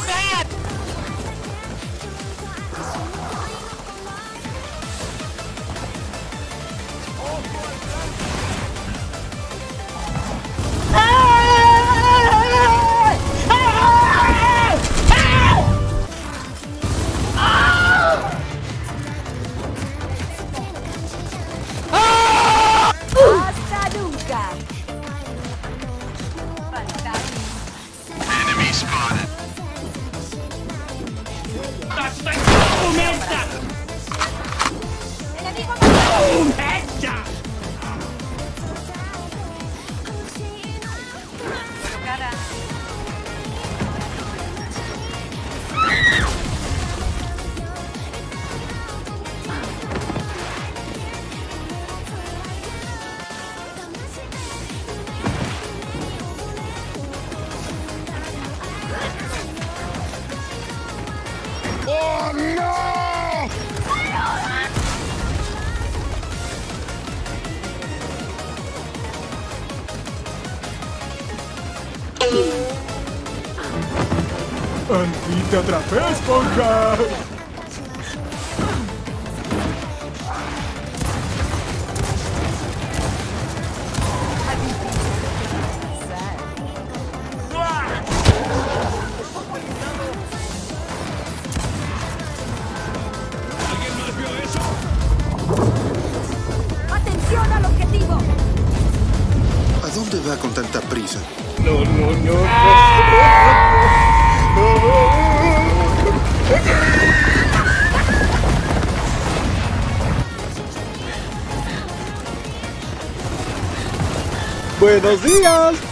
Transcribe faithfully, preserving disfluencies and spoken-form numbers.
bad! ¡Al fin te atrapé, esponja! ¡Atención al objetivo! ¿A dónde va con tanta prisa? No, no, no. no, no. ¡Ah! Buenos días.